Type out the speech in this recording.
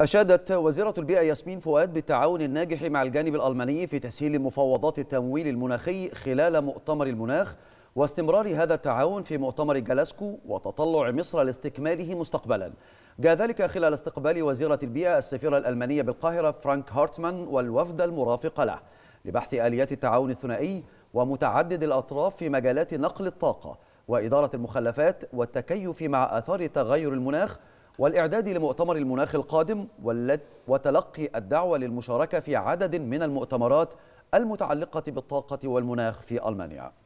أشادت وزيرة البيئة ياسمين فؤاد بالتعاون الناجح مع الجانب الألماني في تسهيل مفاوضات التمويل المناخي خلال مؤتمر المناخ، واستمرار هذا التعاون في مؤتمر جلاسكو وتطلع مصر لاستكماله مستقبلا. جاء ذلك خلال استقبال وزيرة البيئة السفيرة الألمانية بالقاهرة فرانك هارتمام والوفد المرافق له لبحث آليات التعاون الثنائي ومتعدد الأطراف في مجالات نقل الطاقة وإدارة المخلفات والتكيف مع آثار تغير المناخ والإعداد لمؤتمر المناخ القادم، وتلقي الدعوة للمشاركة في عدد من المؤتمرات المتعلقة بالطاقة والمناخ في ألمانيا.